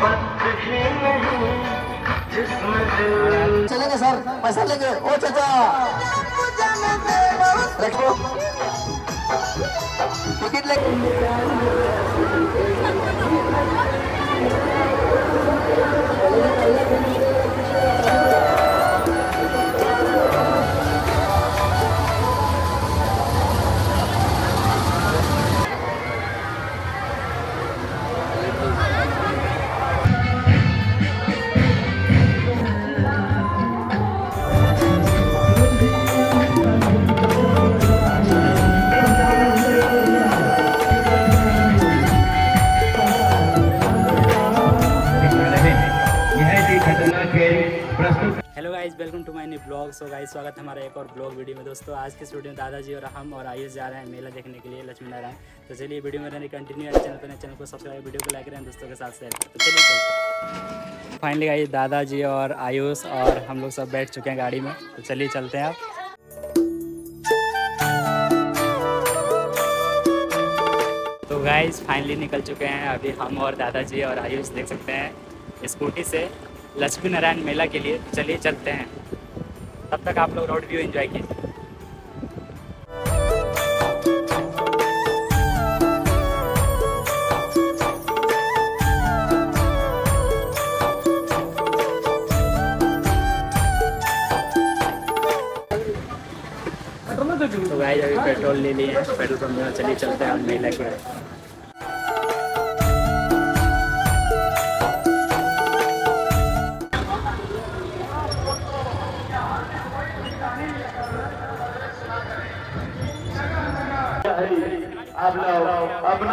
चलेंगे सर, पैसा लेंगे। ओ चाचा रखो टिकट ले। Welcome to my new blog. So guys स्वागत है हमारा एक और ब्लॉग वीडियो में। दोस्तों आज के वीडियो में दादाजी और हम और आयुष जा रहे हैं मेला देखने के लिए लक्ष्मी नारायण। तो चलिए वीडियो में रहने कंटिन्यू, चैनल को सब्सक्राइब, वीडियो को लाइक करें, दोस्तों के साथ शेयर करें। तो चलिए फाइनली गाइस दादाजी और आयुष और हम लोग सब बैठ चुके हैं गाड़ी में। तो चलिए चलते हैं। आप तो गाइस फाइनली निकल चुके हैं अभी हम और दादाजी और आयुष, देख सकते हैं स्कूटी से लक्ष्मी नारायण मेला के लिए। चलिए चलते हैं, तब तक आप लोग रोड व्यू एंजॉय कीजिए। तो गाइस अभी पेट्रोल ले लिए हैं पेट्रोल पंप में। चलिए चलते हैं मेला के। आप लोग अपना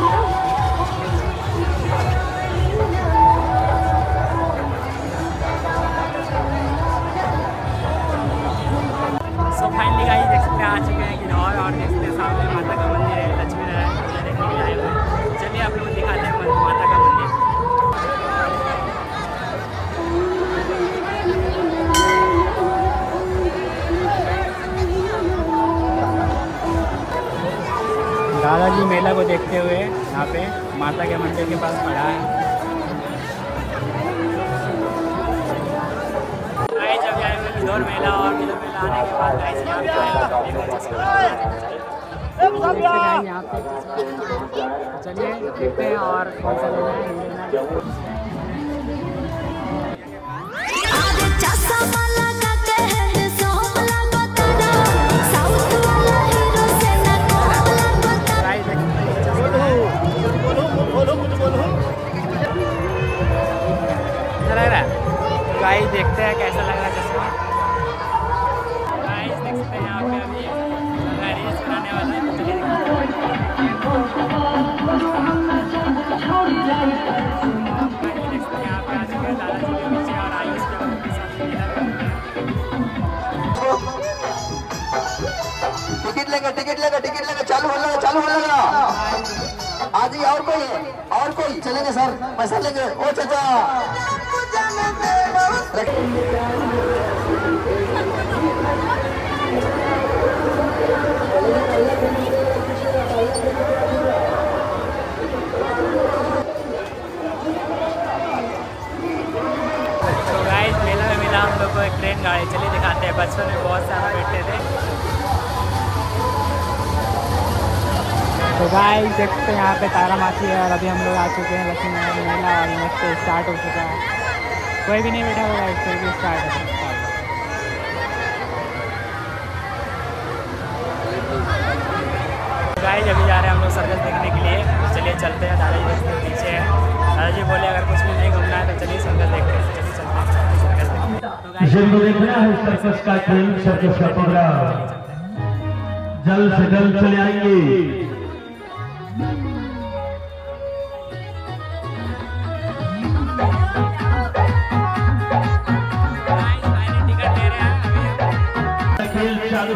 सो फाइनली गाइस देख सकते हैं आ चुके हैं किन्नौर और देख सकते हैं सामने माता का मंदिर है, लक्ष्मी नारायण पूजा देखने के लिए आए हुए। चलिए आप लोग दिखाते हैं माता का मंदिर। दादाजी मेला को देखते हुए यहाँ पे माता के मंदिर के पास खड़ा है। गाइस जब आए हैं किन्नौर मेला और किन्नौर मेला आने के बाद गाइस यहाँ पे चलिए देखते हैं और कौन सा लेना है। गाइस देखते हैं कैसा लग रहा है चश्मा। गाइस देख सकते हैं यहाँ पे अभी रील्स बनाने वाला है। देख सकते हैं यहाँ पे आज के दादाजी के बच्चे और आयुष के साथ टिकट लेगा। चालू होगा आज ही। और कोई चलेंगे सर, पैसा लेंगे। ओ चाचा हम लोग को एक ट्रेन गाड़ी चली दिखाते हैं। बचपन में बहुत सारा बैठते थे। तो गाइस देखते हैं यहाँ पे तारा माथी है और अभी हम लोग आ चुके हैं लक्ष्मी नारायण मेला और नेक्स्ट स्टार्ट हो चुका है। कोई भी नहीं बैठा हुआ है, फिर भी स्टार्ट है। गाइस अभी जा रहे हैं हम लोग सर्कस देखने के लिए। चलिए चलते हैं। दादाजी के पीछे है। दादाजी बोले अगर कुछ भी नहीं घूमना है तो चलिए सर्कस देखते हैं। चलिए चलते हैं। जल्द से जल्द चले आएंगे। चालू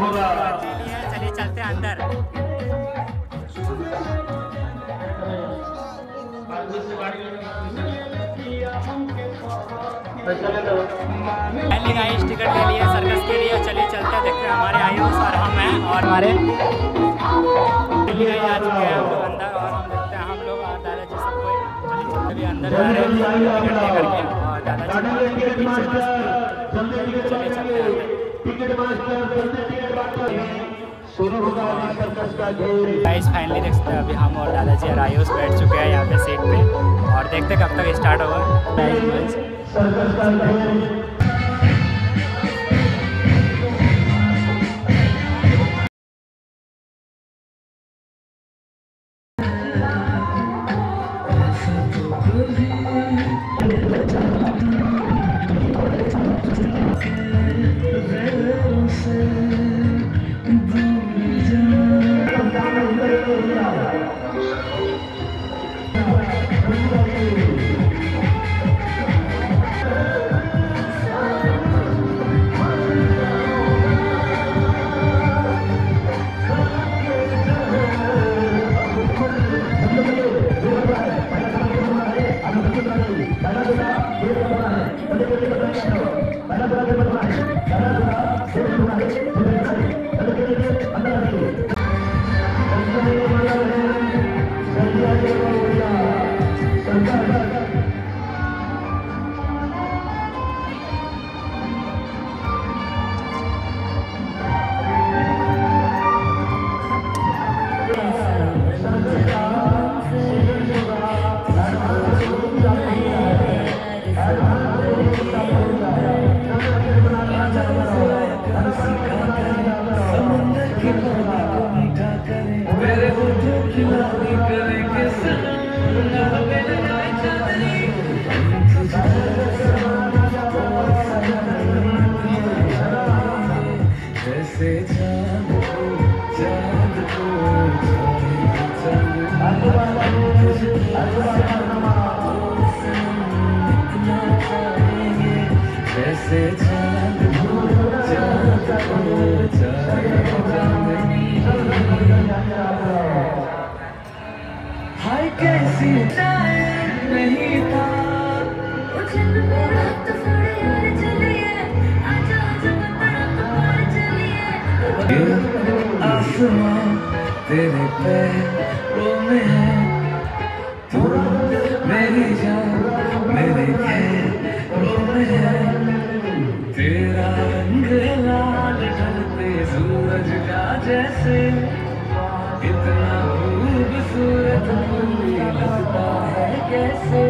होगा। चलिए चलते हैं अंदर। गाइस टिकट ले लिए सर्कस के लिए। चलिए चलते हैं, देखते हैं हमारे आयुष और हम हैं और हमारे लेके आ चुके हैं हम लोग अंदर, और हम देखते हैं हम लोग दादा जी सबको चलिए अंदर जा रहे हैं टिकट लेकर के, और दादा जी के पीछे बस चलिए चलते हैं। टिकट मास्टर चलते टिकट बांटते शुरू होगा सर्कस का जोर। गाइस फाइनली देख सकते हैं अभी हम और दादाजी आयोस बैठ चुके हैं यहाँ पे सीट पे, और देखते हैं कब तक स्टार्ट होगा सर्कस का तेरे पैरों में है तू, मेरी जान मेरे पैरों में है, तेरा रंग लाल ढलते सूरज का जैसे, इतना खूबसूरत फूल लगता है कैसे।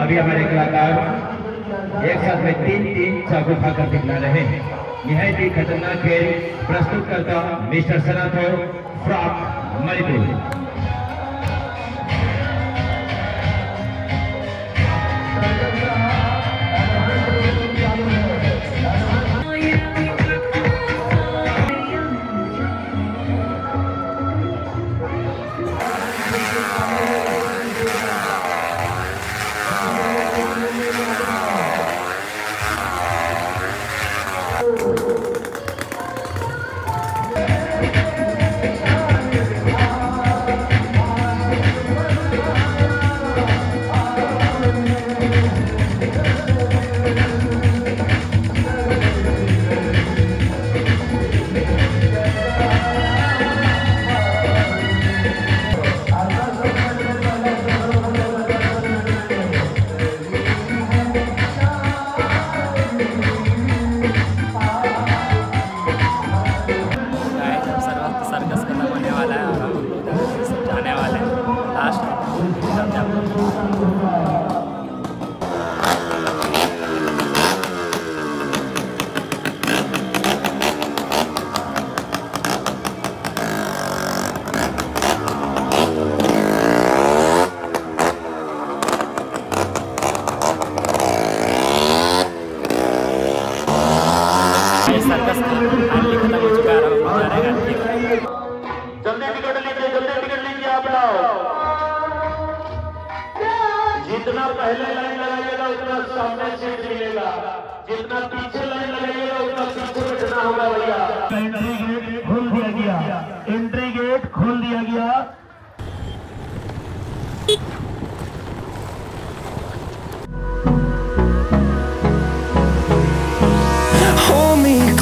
अभी हमारे कलाकार एक साथ में तीन चाकू खाकर दिखला रहे हैं। निहायत ही खतरनाक खेल प्रस्तुतकर्ता mister Sanathor from Manipur. Circus था फाइनली खत्म हो चुका है। अब जाएगा जल्दी टिकट लीजिए आप लोग। जितना पहले लाइन लगाइएगा उतना सामने सीट मिलेगा, जितना पीछे लाइन लगाइएगा उतना पीछे बैठना होगा भैया। एंट्री गेट खोल दिया गया, एंट्री गेट खोल दिया गया।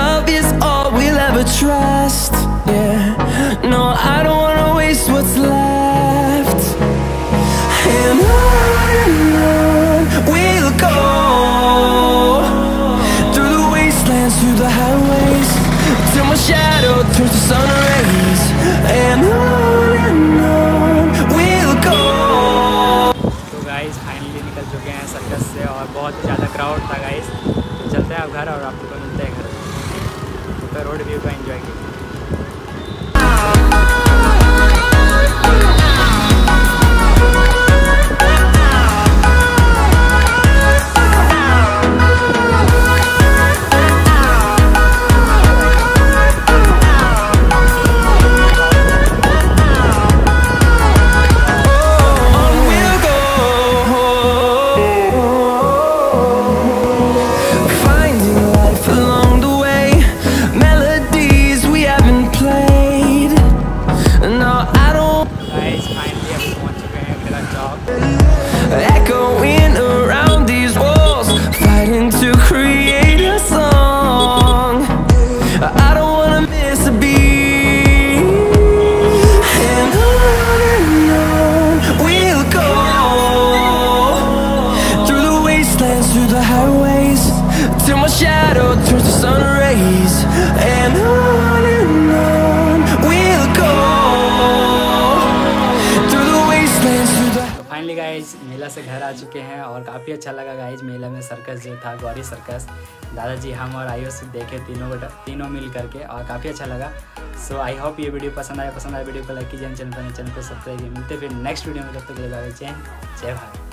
love is all we'll ever trust. Yeah, no, I don't wanna waste what's left. And on we'll go, through the wastelands, through the highways, till my shadow through the sun rays, and on we'll go. तो guys finally निकल चुके हैं circus से और बहुत ज़्यादा crowd था guys. चलते हैं आप घर और आप लोगों को मिलते हैं घर। तो फिर रोड व्यू का एंजॉय कीजिए। मेला से घर आ चुके हैं और काफ़ी अच्छा लगा गाइज। मेला में सर्कस जो था गौरी सर्कस, दादाजी हम और आयुष देखे तीनों मिल करके और काफ़ी अच्छा लगा। सो आई होप ये वीडियो पसंद आया। वीडियो को लाइक कीजिए, चैनल पर सब्सक्राइब कीजिए। मिलते फिर नेक्स्ट वीडियो में, तब तक के लिए जय हिंद जय भारत।